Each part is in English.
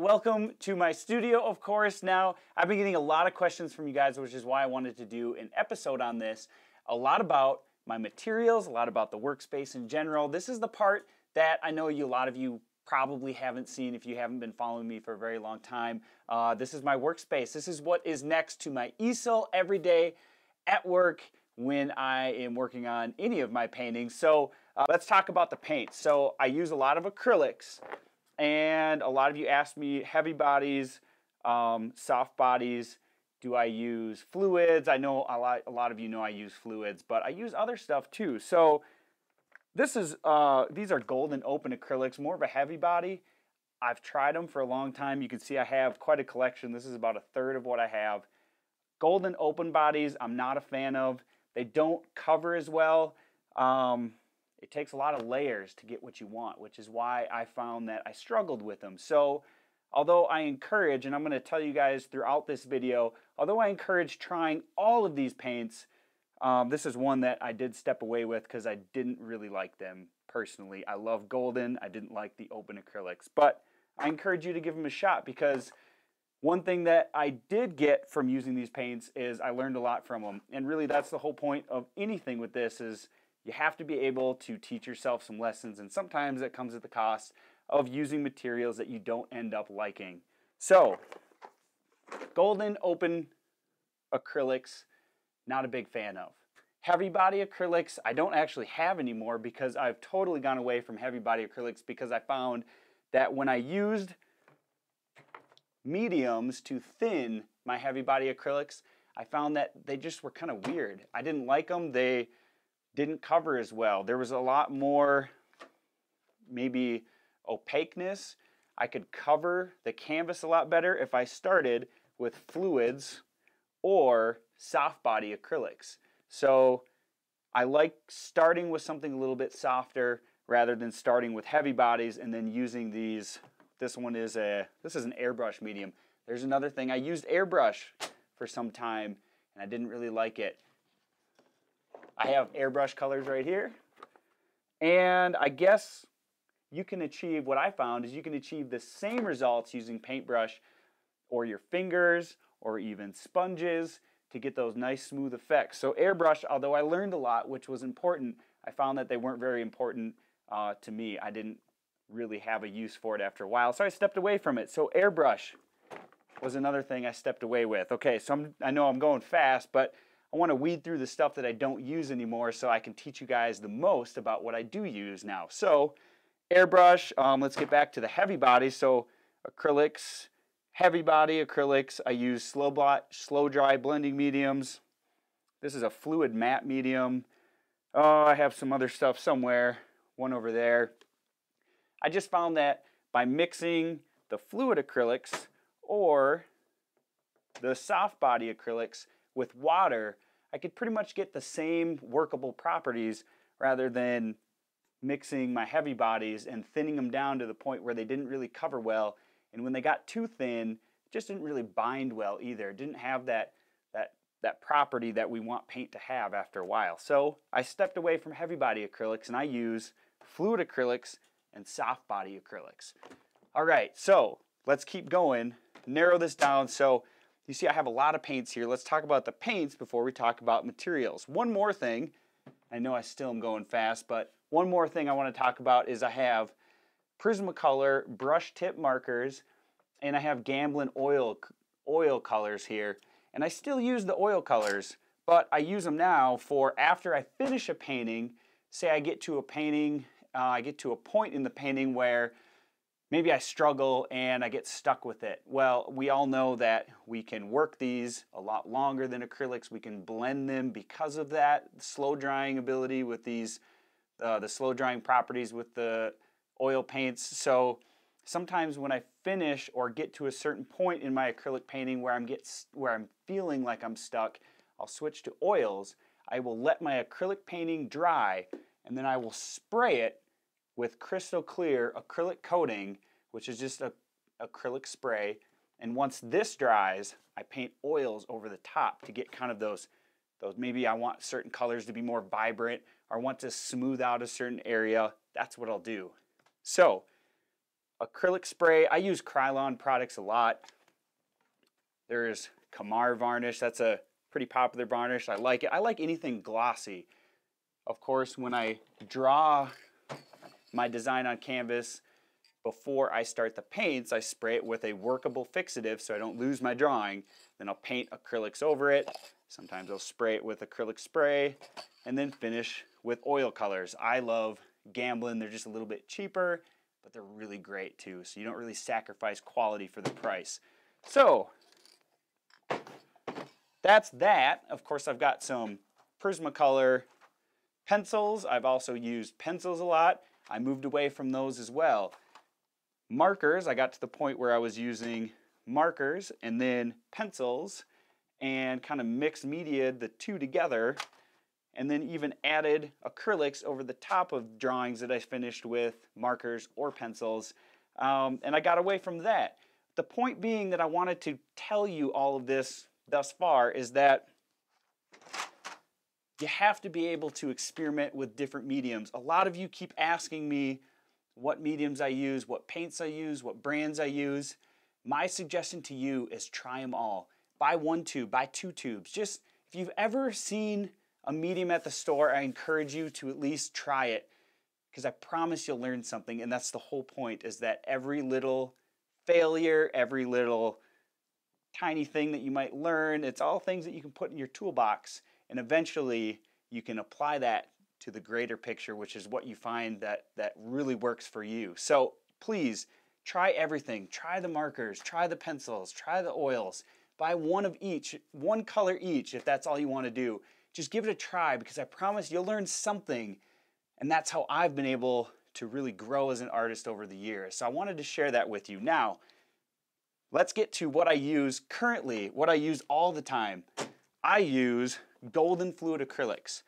Welcome to my studio, of course. Now, I've been getting a lot of questions from you guys, which is why I wanted to do an episode on this. A lot about my materials, a lot about the workspace in general. This is the part that I know you, a lot of you probably haven't seen if you haven't been following me for a very long time. This is my workspace. This is what is next to my easel every day at work when I am working on any of my paintings. So let's talk about the paint. So I use a lot of acrylics. And a lot of you asked me heavy bodies, soft bodies, do I use fluids? I know a lot of you know I use fluids, but I use other stuff too. So this is, these are Golden open acrylics, more of a heavy body. I've tried them for a long time. You can see I have quite a collection. This is about a third of what I have. Golden open bodies, I'm not a fan of. They don't cover as well. It takes a lot of layers to get what you want, which is why I found that I struggled with them. So although I encourage, and I'm going to tell you guys throughout this video, although I encourage trying all of these paints, this is one that I did step away with because I didn't really like them personally. I love Golden. I didn't like the open acrylics, but I encourage you to give them a shot because one thing that I did get from using these paints is I learned a lot from them. And really that's the whole point of anything with this is you have to be able to teach yourself some lessons, and sometimes that comes at the cost of using materials that you don't end up liking. So, Golden open acrylics, not a big fan of. Heavy body acrylics, I don't actually have anymore because I've totally gone away from heavy body acrylics because I found that when I used mediums to thin my heavy body acrylics, I found that they just were kind of weird. I didn't like them. They didn't cover as well. There was a lot more maybe opaqueness. I could cover the canvas a lot better if I started with fluids or soft body acrylics. So I like starting with something a little bit softer rather than starting with heavy bodies and then using these. This one is this is an airbrush medium. There's another thing. I used airbrush for some time and I didn't really like it. I have airbrush colors right here, and I guess you can achieve, what I found is you can achieve the same results using paintbrush or your fingers or even sponges to get those nice smooth effects. So airbrush, although I learned a lot, which was important, I found that they weren't very important to me. I didn't really have a use for it after a while, so I stepped away from it. So airbrush was another thing I stepped away with. Okay, so I know I'm going fast, but I want to weed through the stuff that I don't use anymore so I can teach you guys the most about what I do use now. So airbrush, let's get back to the heavy body. So acrylics, heavy body acrylics, I use slow blot, slow dry blending mediums. This is a fluid matte medium. Oh, I have some other stuff somewhere, one over there. I just found that by mixing the fluid acrylics or the soft body acrylics with water, I could pretty much get the same workable properties rather than mixing my heavy bodies and thinning them down to the point where they didn't really cover well. And when they got too thin, it just didn't really bind well either. It didn't have that property that we want paint to have after a while. So I stepped away from heavy body acrylics and I use fluid acrylics and soft body acrylics. All right, so let's keep going, narrow this down. So you see I have a lot of paints here. Let's talk about the paints before we talk about materials. One more thing, I know I still am going fast, but one more thing I want to talk about is I have Prismacolor brush tip markers and I have Gamblin oil colors here. And I still use the oil colors, but I use them now for after I finish a painting. Say I get to a painting, I get to a point in the painting where maybe I struggle and I get stuck with it. Well, we all know that we can work these a lot longer than acrylics. We can blend them because of that slow drying ability with these, the slow drying properties with the oil paints. So sometimes when I finish or get to a certain point in my acrylic painting where I'm feeling like I'm stuck, I'll switch to oils. I will let my acrylic painting dry and then I will spray it with crystal clear acrylic coating, which is just a acrylic spray. And once this dries, I paint oils over the top to get kind of those maybe I want certain colors to be more vibrant or want to smooth out a certain area. That's what I'll do. So acrylic spray. I use Krylon products a lot. There's Kamar varnish. That's a pretty popular varnish. I like it. I like anything glossy. Of course, when I draw my design on canvas, before I start the paints, I spray it with a workable fixative so I don't lose my drawing. Then I'll paint acrylics over it. Sometimes I'll spray it with acrylic spray and then finish with oil colors. I love Gamblin. They're just a little bit cheaper, but they're really great too. So you don't really sacrifice quality for the price. So that's that. Of course, I've got some Prismacolor pencils. I've also used pencils a lot. I moved away from those as well. Markers, I got to the point where I was using markers and then pencils and kind of mixed media the two together, and then even added acrylics over the top of drawings that I finished with markers or pencils, and I got away from that. The point being that I wanted to tell you all of this thus far is that you have to be able to experiment with different mediums. A lot of you keep asking me what mediums I use, what paints I use, what brands I use. My suggestion to you is try them all. Buy one tube, buy two tubes. Just, if you've ever seen a medium at the store, I encourage you to at least try it, because I promise you'll learn something, and that's the whole point, is that every little failure, every little tiny thing that you might learn, it's all things that you can put in your toolbox, and eventually you can apply that to the greater picture, which is what you find that really works for you. So please try everything. Try the markers, try the pencils, try the oils. Buy one of each, one color each, if that's all you want to do. Just give it a try, because I promise you'll learn something. And that's how I've been able to really grow as an artist over the years. So I wanted to share that with you. Now, let's get to what I use currently, what I use all the time. I use Golden fluid acrylics.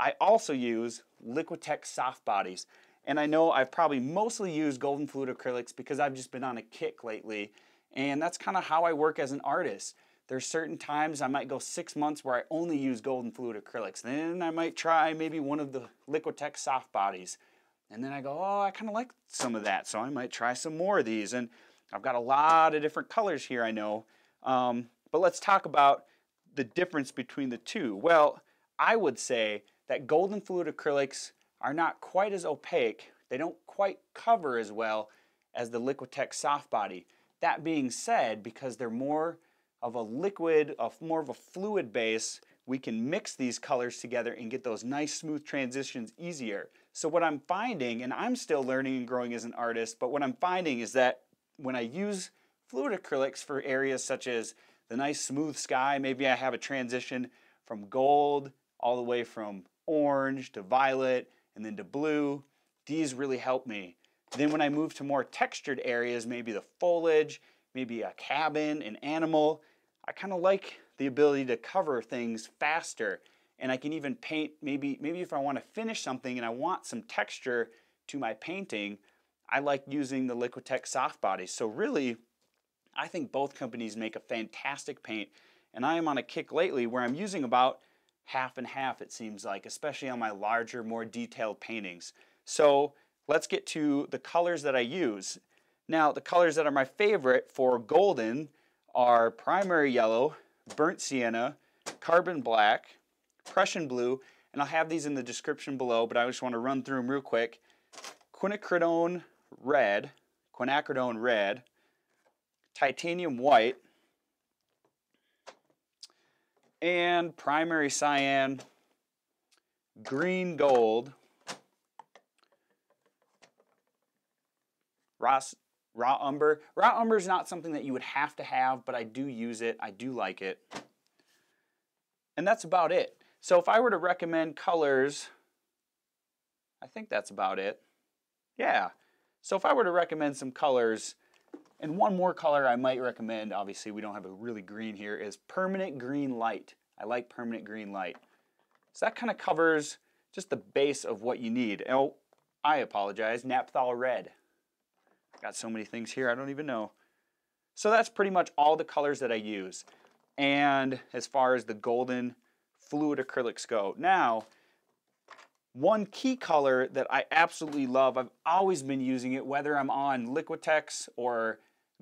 I also use Liquitex soft bodies. And I know I've probably mostly used Golden fluid acrylics because I've just been on a kick lately. And that's kind of how I work as an artist. There's certain times I might go 6 months where I only use Golden fluid acrylics. Then I might try maybe one of the Liquitex soft bodies. And then I go, oh, I kind of like some of that, so I might try some more of these. And I've got a lot of different colors here, I know. But let's talk about the difference between the two. Well, I would say that Golden fluid acrylics are not quite as opaque. They don't quite cover as well as the Liquitex soft body. That being said, because they're more of a liquid, more of a fluid base, we can mix these colors together and get those nice smooth transitions easier. So what I'm finding, and I'm still learning and growing as an artist, but what I'm finding is that when I use fluid acrylics for areas such as the nice smooth sky, maybe I have a transition from gold all the way from orange to violet and then to blue. These really help me. Then when I move to more textured areas, maybe the foliage, maybe a cabin, an animal, I kind of like the ability to cover things faster. And I can even paint, maybe if I want to finish something and I want some texture to my painting, I like using the Liquitex soft bodies. So really, I think both companies make a fantastic paint. And I am on a kick lately where I'm using about half and half, it seems like, especially on my larger, more detailed paintings. So let's get to the colors that I use. Now, the colors that are my favorite for Golden are primary yellow, burnt sienna, carbon black, Prussian blue, and I'll have these in the description below, but I just want to run through them real quick. Quinacridone red, titanium white, and primary cyan, green gold, raw umber. Raw umber is not something that you would have to have, but I do use it. I do like it. And that's about it. So if I were to recommend colors, I think that's about it. Yeah. So if I were to recommend some colors, and one more color I might recommend, obviously we don't have a really green here, is permanent green light. I like permanent green light. So that kind of covers just the base of what you need. Oh, I apologize, naphthol red. Got so many things here, I don't even know. So that's pretty much all the colors that I use. And as far as the Golden fluid acrylics go, now One key color that I absolutely love, I've always been using it, whether I'm on Liquitex or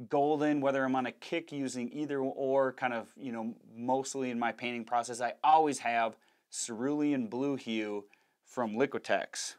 Golden, whether I'm on a kick using either or kind of, you know, mostly in my painting process, I always have cerulean blue hue from Liquitex.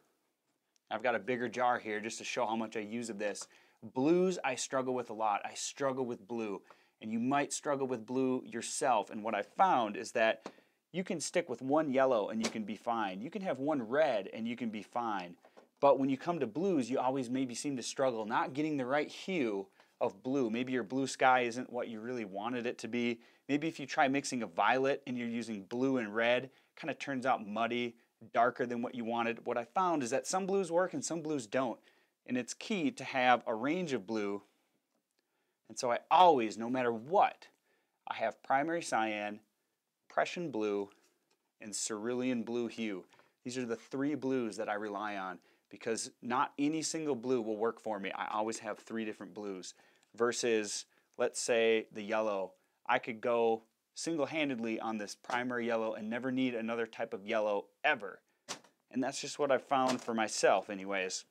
I've got a bigger jar here just to show how much I use of this. Blues I struggle with a lot. I struggle with blue, and you might struggle with blue yourself. And what I found is that you can stick with one yellow and you can be fine. You can have one red and you can be fine. But when you come to blues, you always maybe seem to struggle not getting the right hue of blue. Maybe your blue sky isn't what you really wanted it to be. Maybe if you try mixing a violet and you're using blue and red, it kind of turns out muddy, darker than what you wanted. What I found is that some blues work and some blues don't. And it's key to have a range of blue. And so I always, no matter what, I have primary cyan, Prussian blue, and cerulean blue hue. These are the three blues that I rely on because not any single blue will work for me. I always have three different blues versus, let's say, the yellow. I could go single-handedly on this primary yellow and never need another type of yellow ever. And that's just what I found for myself anyways.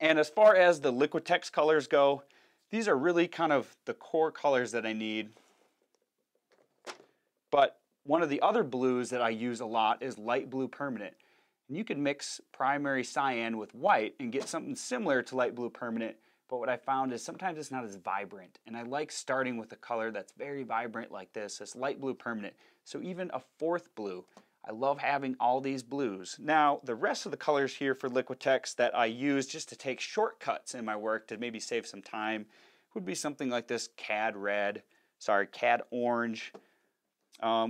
And as far as the Liquitex colors go, these are really kind of the core colors that I need. But one of the other blues that I use a lot is light blue permanent. And you can mix primary cyan with white and get something similar to light blue permanent, but what I found is sometimes it's not as vibrant. And I like starting with a color that's very vibrant like this light blue permanent. So even a fourth blue, I love having all these blues. Now, the rest of the colors here for Liquitex that I use just to take shortcuts in my work to maybe save some time would be something like this cad orange.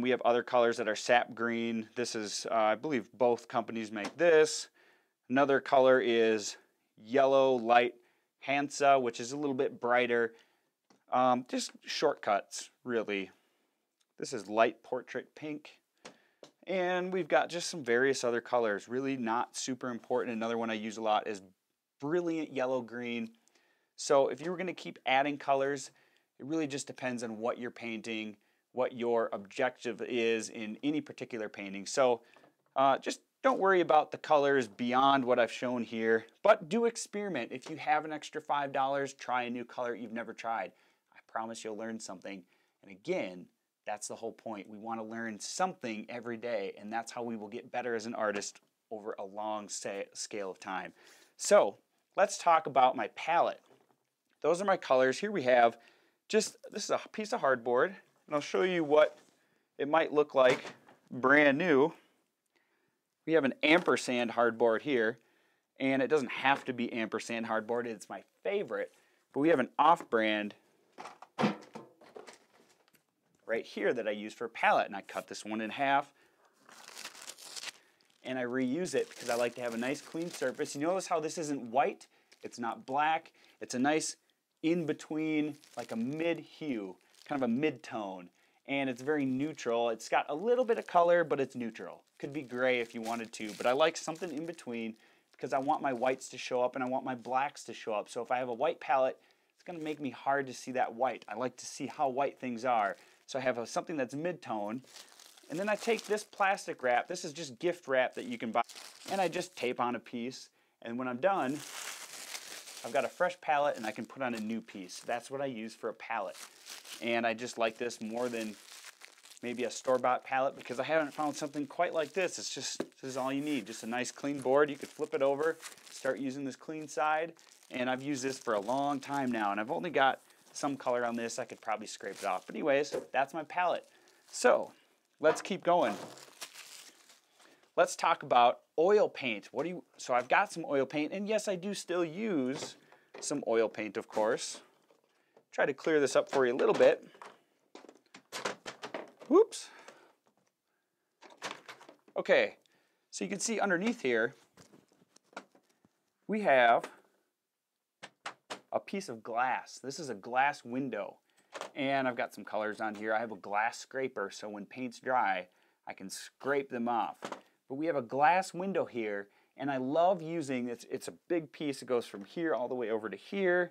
We have other colors that are sap green. This is, I believe both companies make this. Another color is yellow light Hansa, which is a little bit brighter. Just shortcuts, really. This is light portrait pink. And we've got just some various other colors, really not super important. Another one I use a lot is brilliant yellow green. So if you were going to keep adding colors, it really just depends on what you're painting, what your objective is in any particular painting. So just don't worry about the colors beyond what I've shown here, but do experiment. If you have an extra $5, try a new color you've never tried. I promise you'll learn something. And again, that's the whole point. We want to learn something every day, and that's how we will get better as an artist over a long scale of time. So let's talk about my palette. Those are my colors. Here we have just, this is a piece of hardboard. And I'll show you what it might look like brand new. We have an ampersand hardboard here, and it doesn't have to be ampersand hardboard, it's my favorite, but we have an off-brand right here that I use for a palette, and I cut this one in half, and I reuse it because I like to have a nice clean surface. You notice how this isn't white, it's not black, it's a nice in-between, like a mid-hue, kind of a mid-tone, and it's very neutral. It's got a little bit of color, but it's neutral. Could be gray if you wanted to, but I like something in between because I want my whites to show up and I want my blacks to show up. So if I have a white palette, it's gonna make me hard to see that white. I like to see how white things are. So I have something that's mid-tone, and then I take this plastic wrap, this is just gift wrap that you can buy, and I just tape on a piece, and when I'm done, I've got a fresh palette and I can put on a new piece. That's what I use for a palette. And I just like this more than maybe a store-bought palette because I haven't found something quite like this. It's just, this is all you need, just a nice clean board. You could flip it over, start using this clean side, and I've used this for a long time now, and I've only got some color on this. I could probably scrape it off, but anyways, that's my palette. So let's keep going. Let's talk about oil paint. So I've got some oil paint, and yes, I do still use some oil paint, of course. Try to clear this up for you a little bit. Whoops. Okay, so you can see underneath here, we have a piece of glass. This is a glass window, and I've got some colors on here. I have a glass scraper, so when paint's dry, I can scrape them off. But we have a glass window here, and I love using this. It's a big piece. It goes from here all the way over to here.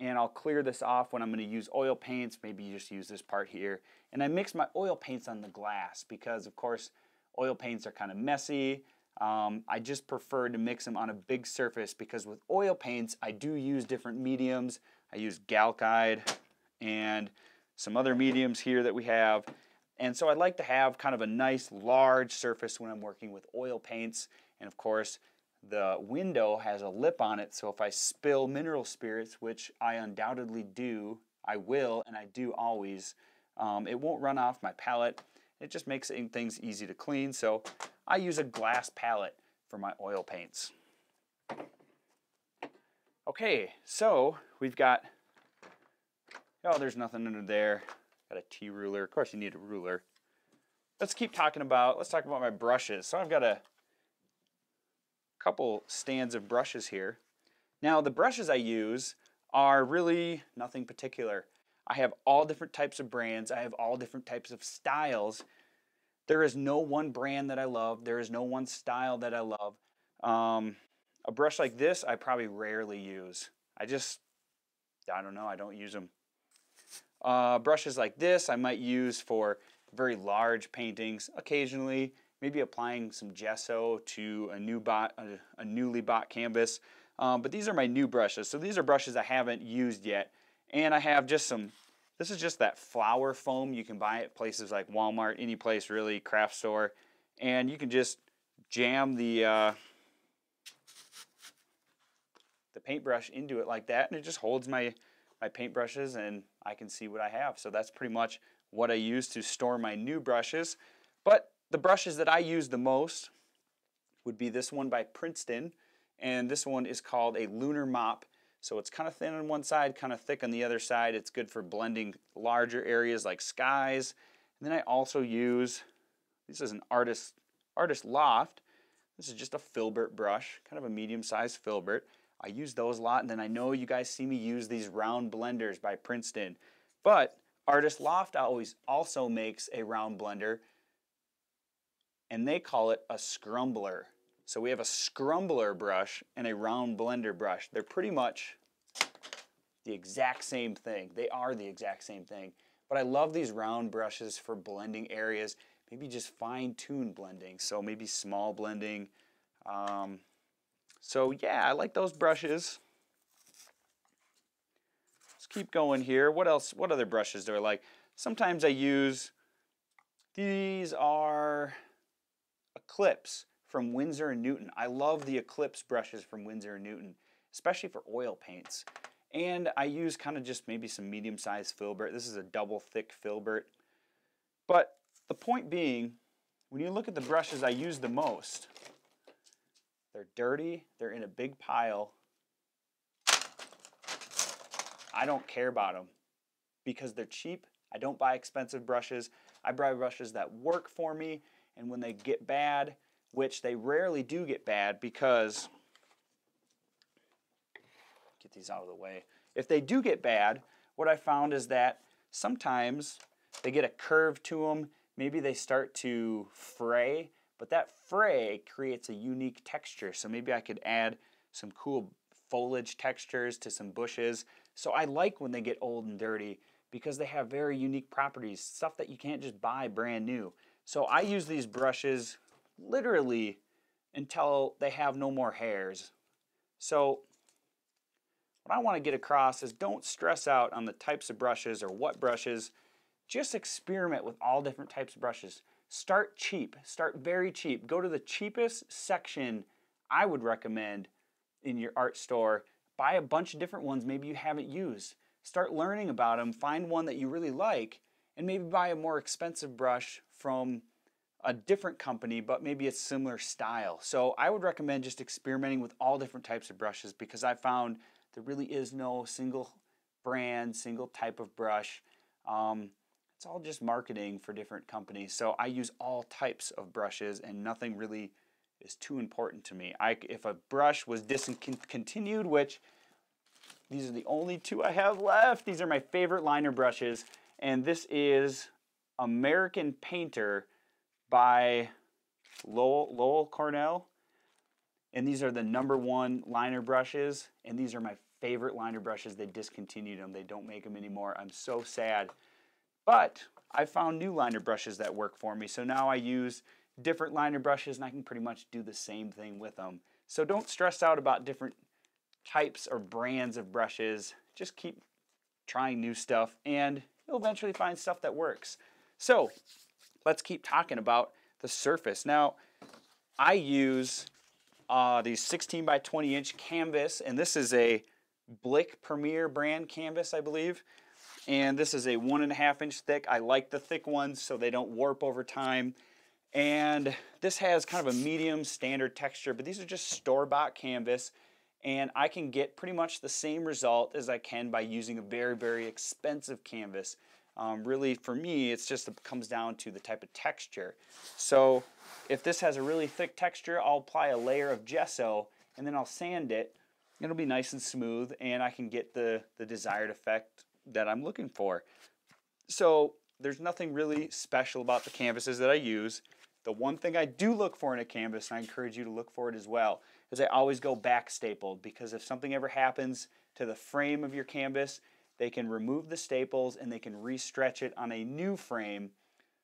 And I'll clear this off when I'm going to use oil paints. Maybe you just use this part here. And I mix my oil paints on the glass because, of course, oil paints are kind of messy. I just prefer to mix them on a big surface because with oil paints, I do use different mediums. I use Galkyd and some other mediums here that we have. And so I like to have kind of a nice large surface when I'm working with oil paints. And of course, the window has a lip on it, so if I spill mineral spirits, which I undoubtedly do, I will, and I do always, it won't run off my palette. It just makes things easy to clean, so I use a glass palette for my oil paints. Okay, so we've got, oh, there's nothing under there. Got a T-ruler, of course you need a ruler. Let's talk about my brushes. So I've got a couple stands of brushes here. Now the brushes I use are really nothing particular. I have all different types of brands. I have all different types of styles. There is no one brand that I love. There is no one style that I love. A brush like this, I probably rarely use. I don't know, I don't use them. Brushes like this, I might use for very large paintings occasionally, maybe applying some gesso to a newly bought canvas. But these are my new brushes. So these are brushes I haven't used yet. And I have just some, this is just that flower foam you can buy at places like Walmart, any place really, craft store. And you can just jam the paintbrush into it like that, and it just holds my paintbrushes and I can see what I have. So that's pretty much what I use to store my new brushes. But the brushes that I use the most would be this one by Princeton, and this one is called a Lunar Mop. So it's kind of thin on one side, kind of thick on the other side. It's good for blending larger areas like skies. And then I also use, this is an Artist Loft. This is just a filbert brush, kind of a medium-sized filbert. I use those a lot, and then I know you guys see me use these round blenders by Princeton. But Artist Loft always also makes a round blender, and they call it a scrumbler. So we have a scrumbler brush and a round blender brush. They're pretty much the exact same thing. They are the exact same thing. But I love these round brushes for blending areas, maybe just fine-tune blending. So maybe small blending. So yeah, I like those brushes. Let's keep going here. What else? What other brushes do I like? Sometimes I use, these are Eclipse from Winsor and Newton. I love the Eclipse brushes from Winsor and Newton, especially for oil paints. And I use kind of just maybe some medium-sized filbert. This is a double thick filbert. But the point being, when you look at the brushes I use the most, they're dirty, they're in a big pile. I don't care about them because they're cheap. I don't buy expensive brushes. I buy brushes that work for me. And when they get bad, which they rarely do get bad because, get these out of the way. If they do get bad, what I found is that sometimes they get a curve to them. Maybe they start to fray, but that fray creates a unique texture. So maybe I could add some cool foliage textures to some bushes. So I like when they get old and dirty because they have very unique properties, stuff that you can't just buy brand new. So I use these brushes literally until they have no more hairs. So what I want to get across is don't stress out on the types of brushes or what brushes. Just experiment with all different types of brushes. Start cheap, start very cheap. Go to the cheapest section I would recommend in your art store. Buy a bunch of different ones maybe you haven't used. Start learning about them, find one that you really like, and maybe buy a more expensive brush from a different company, but maybe a similar style. So I would recommend just experimenting with all different types of brushes because I found there really is no single brand, single type of brush. It's all just marketing for different companies. So I use all types of brushes and nothing really is too important to me. If a brush was discontinued, which these are the only two I have left. These are my favorite liner brushes. And this is American Painter by Lowell Cornell. And these are the #1 liner brushes. And these are my favorite liner brushes. They discontinued them. They don't make them anymore. I'm so sad. But I found new liner brushes that work for me. So now I use different liner brushes, and I can pretty much do the same thing with them. So don't stress out about different types or brands of brushes. Just keep trying new stuff and you'll eventually find stuff that works. So let's keep talking about the surface. Now I use these 16 by 20 inch canvas, and this is a Blick Premier brand canvas, I believe. And this is a 1.5 inch thick. I like the thick ones so they don't warp over time. And this has kind of a medium standard texture, but these are just store-bought canvas. And I can get pretty much the same result as I can by using a very, very expensive canvas. Really, for me, it's just it comes down to the type of texture. So if this has a really thick texture, I'll apply a layer of gesso and then I'll sand it. It'll be nice and smooth and I can get the desired effect that I'm looking for. So there's nothing really special about the canvases that I use. The one thing I do look for in a canvas, and I encourage you to look for it as well, is I always go back stapled, because if something ever happens to the frame of your canvas, they can remove the staples and they can restretch it on a new frame.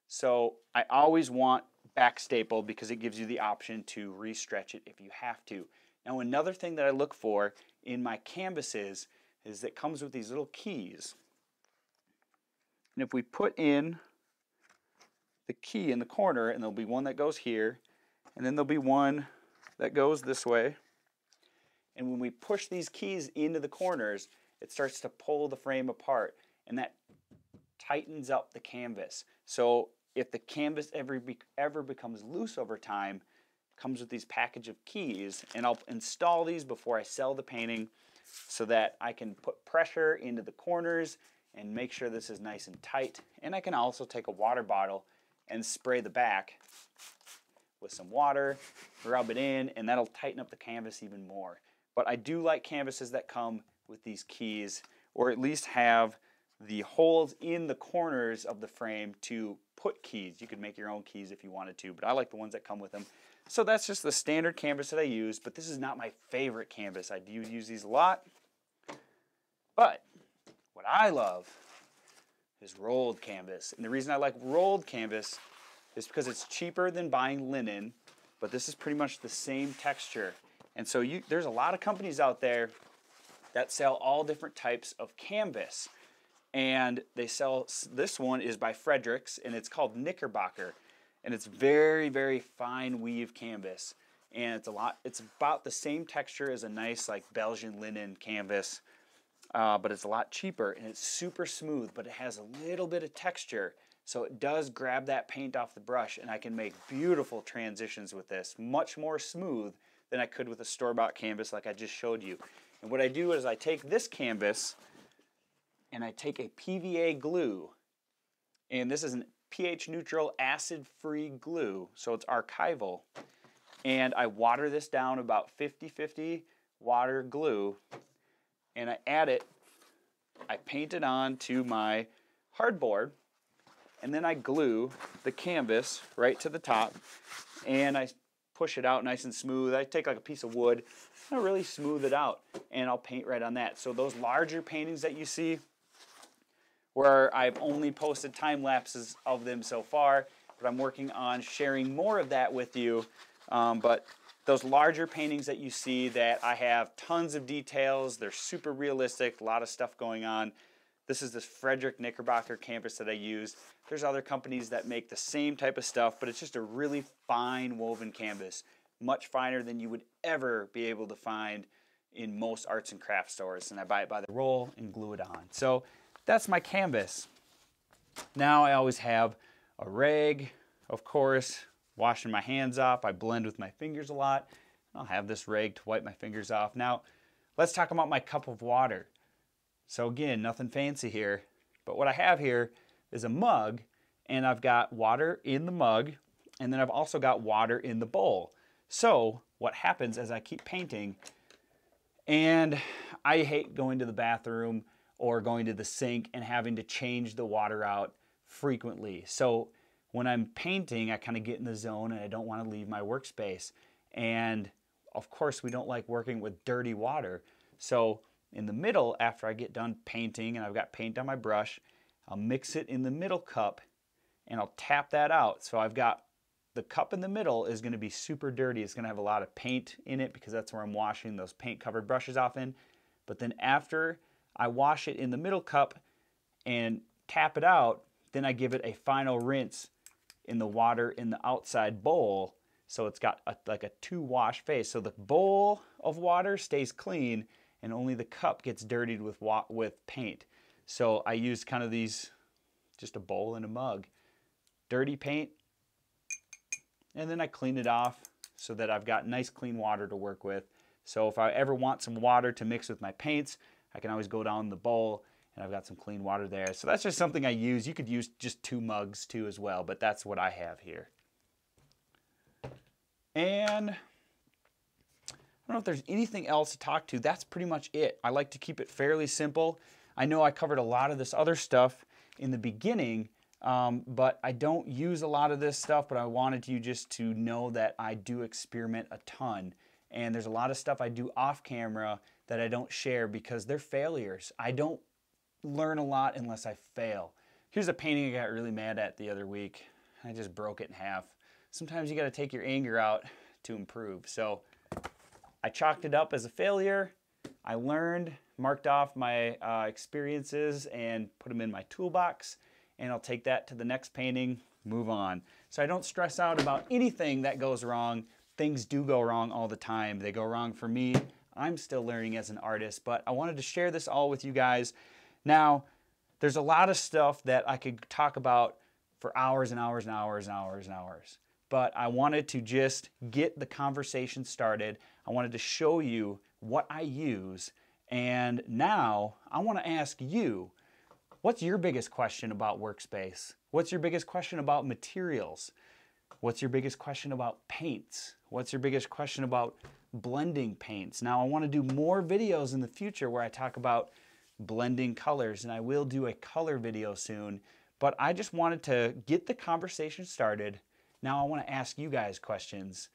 So I always want back stapled because it gives you the option to restretch it if you have to. Now another thing that I look for in my canvases is that comes with these little keys. And if we put in the key in the corner, and there'll be one that goes here, and then there'll be one that goes this way. And when we push these keys into the corners, it starts to pull the frame apart, and that tightens up the canvas. So if the canvas ever becomes loose over time, it comes with these package of keys, and I'll install these before I sell the painting so that I can put pressure into the corners and make sure this is nice and tight. And I can also take a water bottle and spray the back with some water, rub it in, and that'll tighten up the canvas even more. But I do like canvases that come with these keys, or at least have the holes in the corners of the frame to put keys. You could make your own keys if you wanted to, but I like the ones that come with them. So that's just the standard canvas that I use, but this is not my favorite canvas. I do use these a lot, but what I love is rolled canvas. And the reason I like rolled canvas is because it's cheaper than buying linen, but this is pretty much the same texture. And so there's a lot of companies out there that sell all different types of canvas. And they sell, this one is by Fredericks and it's called Knickerbocker. And it's very, very fine weave canvas. And it's about the same texture as a nice like Belgian linen canvas. But it's a lot cheaper and it's super smooth, but it has a little bit of texture. So it does grab that paint off the brush, and I can make beautiful transitions with this, much more smooth than I could with a store-bought canvas like I just showed you. And what I do is I take this canvas and I take a PVA glue, and this is a pH neutral, acid-free glue, so it's archival. And I water this down about 50-50 water glue, and I add it, I paint it on to my hardboard, and then I glue the canvas right to the top, and I push it out nice and smooth. I take like a piece of wood, and I really smooth it out, and I'll paint right on that. So those larger paintings that you see, where I've only posted time lapses of them so far, but I'm working on sharing more of that with you, but those larger paintings that you see that I have tons of details, they're super realistic, a lot of stuff going on. This is this Frederick Knickerbocker canvas that I use. There's other companies that make the same type of stuff, but it's just a really fine woven canvas, much finer than you would ever be able to find in most arts and craft stores. And I buy it by the roll and glue it on. So that's my canvas. Now I always have a rag, of course, washing my hands off. I blend with my fingers a lot. I'll have this rag to wipe my fingers off. Now, let's talk about my cup of water. So again, nothing fancy here, but what I have here is a mug, and I've got water in the mug, and then I've also got water in the bowl. So what happens as I keep painting, and I hate going to the bathroom or going to the sink and having to change the water out frequently. So when I'm painting, I kind of get in the zone and I don't want to leave my workspace. And of course, we don't like working with dirty water. So in the middle, after I get done painting and I've got paint on my brush, I'll mix it in the middle cup and I'll tap that out. So I've got The cup in the middle is going to be super dirty. It's going to have a lot of paint in it because that's where I'm washing those paint covered brushes off in. But then after I wash it in the middle cup and tap it out, then I give it a final rinse in the water in the outside bowl. So it's got like a two-wash face. So the bowl of water stays clean and only the cup gets dirtied with paint. So I used kind of these, just a bowl and a mug, dirty paint, and then I clean it off so that I've got nice clean water to work with. So if I ever want some water to mix with my paints, I can always go down the bowl and I've got some clean water there. So that's just something I use. You could use just two mugs too as well, but that's what I have here. And I don't know if there's anything else to talk to. That's pretty much it. I like to keep it fairly simple. I know I covered a lot of this other stuff in the beginning, but I don't use a lot of this stuff, but I wanted you just to know that I do experiment a ton. And there's a lot of stuff I do off camera that I don't share because they're failures. I don't learn a lot unless I fail. Here's a painting I got really mad at the other week. I just broke it in half. Sometimes you got to take your anger out to improve. So I chalked it up as a failure. I learned, marked off my experiences and put them in my toolbox, and I'll take that to the next painting, move on. So I don't stress out about anything that goes wrong. Things do go wrong all the time. They go wrong for me. I'm still learning as an artist, but I wanted to share this all with you guys. Now, there's a lot of stuff that I could talk about for hours and hours and hours and hours and hours, but I wanted to just get the conversation started. I wanted to show you what I use, and now I want to ask you, what's your biggest question about workspace? What's your biggest question about materials? What's your biggest question about paints? What's your biggest question about blending paints? Now, I want to do more videos in the future where I talk about blending colors, and I will do a color video soon, but I just wanted to get the conversation started. Now I want to ask you guys questions.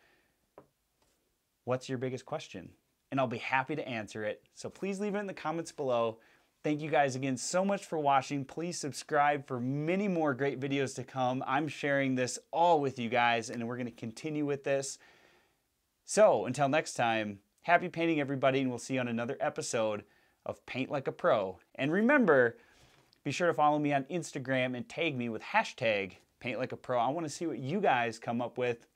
What's your biggest question? And I'll be happy to answer it. So please leave it in the comments below. Thank you guys again so much for watching. Please subscribe for many more great videos to come. I'm sharing this all with you guys, and we're going to continue with this. So until next time, happy painting everybody, and we'll see you on another episode of Paint Like a Pro. And remember, be sure to follow me on Instagram and tag me with hashtag Paint Like a Pro. I want to see what you guys come up with,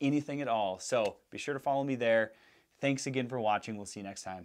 anything at all. So be sure to follow me there. Thanks again for watching. We'll see you next time.